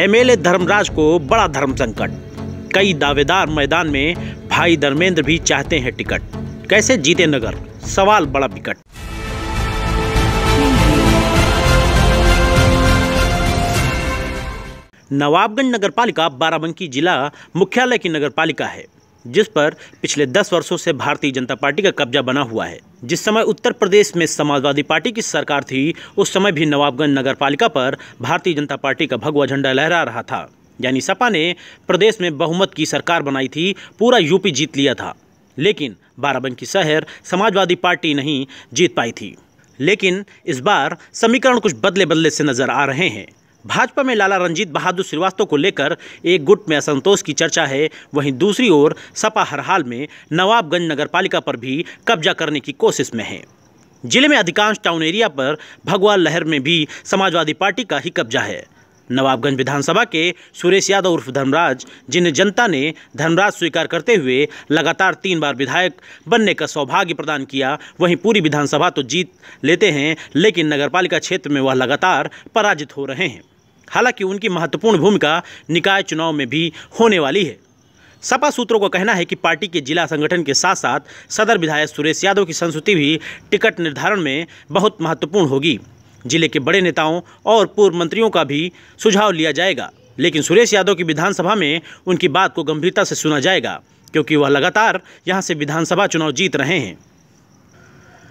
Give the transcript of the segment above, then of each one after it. MLA Dharmaraj को बड़ा धर्म संकट, कई दावेदार मैदान में, भाई धर्मेंद्र भी चाहते हैं टिकट, कैसे जीते नगर, सवाल बड़ा विकट। नवाबगंज नगरपालिका बाराबंकी जिला मुख्यालय की नगरपालिका है, जिस पर पिछले 10 वर्षों से भारतीय जनता पार्टी का कब्जा बना हुआ है। जिस समय उत्तर प्रदेश में समाजवादी पार्टी की सरकार थी, उस समय भी नवाबगंज नगरपालिका पर भारतीय जनता पार्टी का भगवा झंडा लहरा रहा था, यानी सपा ने प्रदेश में बहुमत की सरकार बनाई थी, पूरा यूपी जीत लिया था, लेकिन बाराबंकी शहर समाजवादी पार्टी नहीं जीत पाई थी। लेकिन इस बार समीकरण कुछ बदले बदले से नजर आ रहे हैं। भाजपा में लाला रंजीत बहादुर श्रीवास्तव को लेकर एक गुट में असंतोष की चर्चा है, वहीं दूसरी ओर सपा हर हाल में नवाबगंज नगरपालिका पर भी कब्जा करने की कोशिश में है। जिले में अधिकांश टाउन एरिया पर भगवा लहर में भी समाजवादी पार्टी का ही कब्जा है। नवाबगंज विधानसभा के सुरेश यादव उर्फ धर्मराज, जिन्हें जनता ने धर्मराज स्वीकार करते हुए लगातार 3 बार विधायक बनने का सौभाग्य प्रदान किया, वहीं पूरी विधानसभा तो जीत लेते हैं, लेकिन नगरपालिका क्षेत्र में वह लगातार पराजित हो रहे हैं। हालांकि उनकी महत्वपूर्ण भूमिका निकाय चुनाव में भी होने वाली है। सपा सूत्रों का कहना है कि पार्टी के जिला संगठन के साथ साथ सदर विधायक सुरेश यादव की संस्तुति भी टिकट निर्धारण में बहुत महत्वपूर्ण होगी। जिले के बड़े नेताओं और पूर्व मंत्रियों का भी सुझाव लिया जाएगा, लेकिन सुरेश यादव की विधानसभा में उनकी बात को गंभीरता से सुना जाएगा, क्योंकि वह लगातार यहां से विधानसभा चुनाव जीत रहे हैं।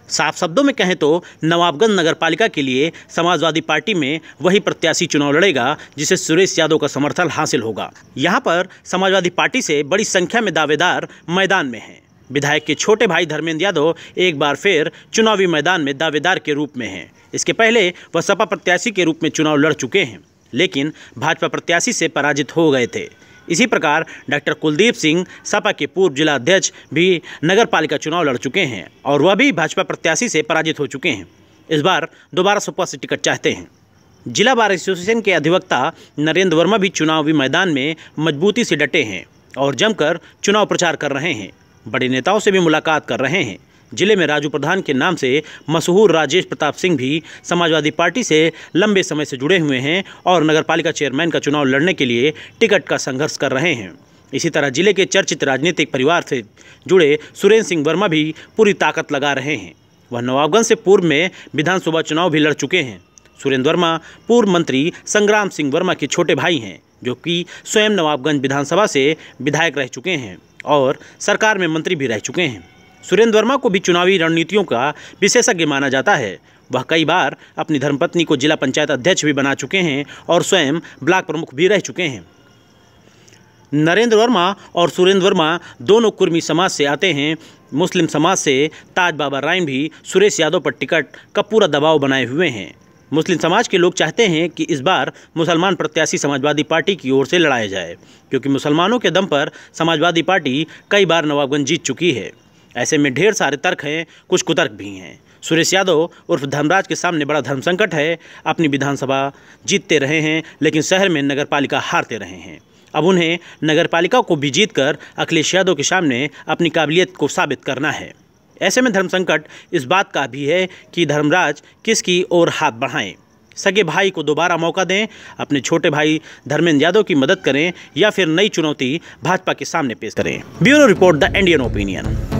साफ शब्दों में कहें तो नवाबगंज नगरपालिका के लिए समाजवादी पार्टी में वही प्रत्याशी चुनाव लड़ेगा जिसे सुरेश यादव का समर्थन हासिल होगा। यहाँ पर समाजवादी पार्टी से बड़ी संख्या में दावेदार मैदान में हैं। विधायक के छोटे भाई धर्मेंद्र यादव एक बार फिर चुनावी मैदान में दावेदार के रूप में हैं। इसके पहले वह सपा प्रत्याशी के रूप में चुनाव लड़ चुके हैं, लेकिन भाजपा प्रत्याशी से पराजित हो गए थे। इसी प्रकार डॉक्टर कुलदीप सिंह, सपा के पूर्व जिलाध्यक्ष, भी नगरपालिका चुनाव लड़ चुके हैं और वह भी भाजपा प्रत्याशी से पराजित हो चुके हैं। इस बार दोबारा सपा से टिकट चाहते हैं। जिला बार एसोसिएशन के अधिवक्ता नरेंद्र वर्मा भी चुनावी मैदान में मजबूती से डटे हैं और जमकर चुनाव प्रचार कर रहे हैं, बड़े नेताओं से भी मुलाकात कर रहे हैं। जिले में राजू प्रधान के नाम से मशहूर राजेश प्रताप सिंह भी समाजवादी पार्टी से लंबे समय से जुड़े हुए हैं और नगरपालिका चेयरमैन का चुनाव लड़ने के लिए टिकट का संघर्ष कर रहे हैं। इसी तरह जिले के चर्चित राजनीतिक परिवार से जुड़े सुरेंद्र सिंह वर्मा भी पूरी ताकत लगा रहे हैं। वह नवाबगंज से पूर्व में विधानसभा चुनाव भी लड़ चुके हैं। सुरेंद्र वर्मा पूर्व मंत्री संग्राम सिंह वर्मा के छोटे भाई हैं, जो कि स्वयं नवाबगंज विधानसभा से विधायक रह चुके हैं और सरकार में मंत्री भी रह चुके हैं। सुरेंद्र वर्मा को भी चुनावी रणनीतियों का विशेषज्ञ माना जाता है। वह कई बार अपनी धर्मपत्नी को जिला पंचायत अध्यक्ष भी बना चुके हैं और स्वयं ब्लॉक प्रमुख भी रह चुके हैं। नरेंद्र वर्मा और सुरेंद्र वर्मा दोनों कुर्मी समाज से आते हैं। मुस्लिम समाज से ताज बाबा रॉय भी सुरेश यादव पर टिकट का पूरा दबाव बनाए हुए हैं। मुस्लिम समाज के लोग चाहते हैं कि इस बार मुसलमान प्रत्याशी समाजवादी पार्टी की ओर से लड़ाया जाए, क्योंकि मुसलमानों के दम पर समाजवादी पार्टी कई बार नवाबगंज जीत चुकी है। ऐसे में ढेर सारे तर्क हैं, कुछ कुतर्क भी हैं। सुरेश यादव उर्फ धर्मराज के सामने बड़ा धर्म संकट है। अपनी विधानसभा जीतते रहे हैं, लेकिन शहर में नगरपालिका हारते रहे हैं। अब उन्हें नगरपालिका को भी जीतकर अखिलेश यादव के सामने अपनी काबिलियत को साबित करना है। ऐसे में धर्म संकट इस बात का भी है कि धर्मराज किसकी ओर हाथ बढ़ाएं, सगे भाई को दोबारा मौका दें, अपने छोटे भाई धर्मेंद्र यादव की मदद करें, या फिर नई चुनौती भाजपा के सामने पेश करें। Bureau report, the Indian opinion.